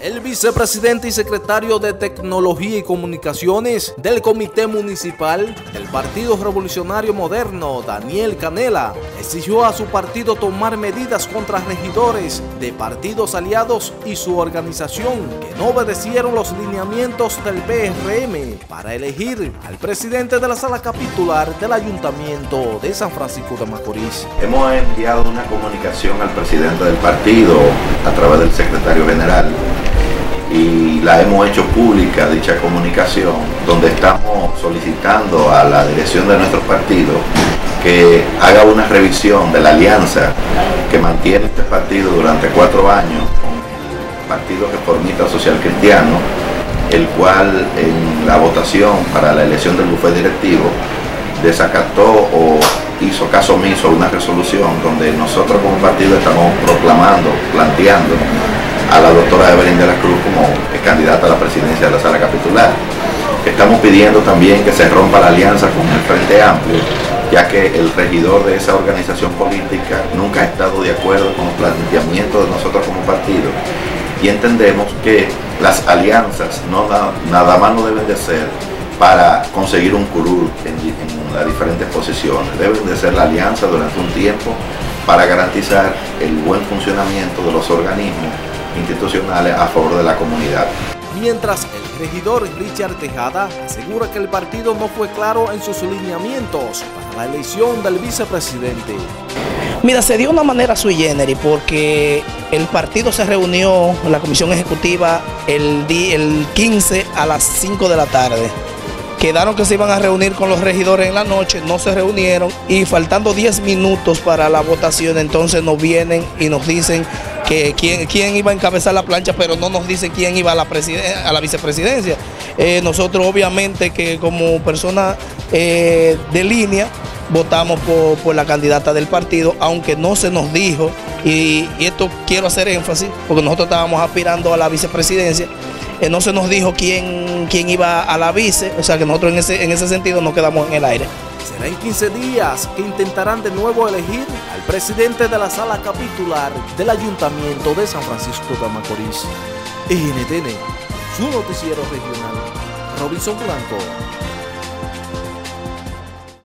El vicepresidente y secretario de Tecnología y Comunicaciones del Comité Municipal del Partido Revolucionario Moderno, Daniel Canela, exigió a su partido tomar medidas contra regidores de partidos aliados y su organización que no obedecieron los lineamientos del PRM para elegir al presidente de la sala capitular del Ayuntamiento de San Francisco de Macorís. Hemos enviado una comunicación al presidente del partido a través del secretario general, y la hemos hecho pública, dicha comunicación, donde estamos solicitando a la dirección de nuestro partido que haga una revisión de la alianza que mantiene este partido durante 4 años con el Partido Reformista Social Cristiano, el cual en la votación para la elección del bufete directivo desacató o hizo caso omiso a una resolución donde nosotros como partido estamos planteando a la doctora Evelyn de la Cruz como candidata a la presidencia de la sala capitular. Estamos pidiendo también que se rompa la alianza con el Frente Amplio, ya que el regidor de esa organización política nunca ha estado de acuerdo con los planteamientos de nosotros como partido, y entendemos que las alianzas nada más no deben de ser para conseguir un curul en las diferentes posiciones. Deben de ser la alianza durante un tiempo para garantizar el buen funcionamiento de los organismos institucionales a favor de la comunidad. Mientras, el regidor Richard Tejada asegura que el partido no fue claro en sus lineamientos para la elección del vicepresidente. Mira, se dio una manera sui generis porque el partido se reunió en la comisión ejecutiva el 15 a las 5 de la tarde. Quedaron que se iban a reunir con los regidores en la noche, no se reunieron y faltando 10 minutos para la votación, entonces nos vienen y nos dicen que quién iba a encabezar la plancha, pero no nos dicen quién iba a la vicepresidencia. Nosotros obviamente que como personas de línea votamos por la candidata del partido, aunque no se nos dijo, y esto quiero hacer énfasis, porque nosotros estábamos aspirando a la vicepresidencia. No se nos dijo quién iba a la vice, o sea que nosotros en ese sentido nos quedamos en el aire. Será en 15 días que intentarán de nuevo elegir al presidente de la sala capitular del Ayuntamiento de San Francisco de Macorís. NTN, su noticiero regional, Robinson Blanco.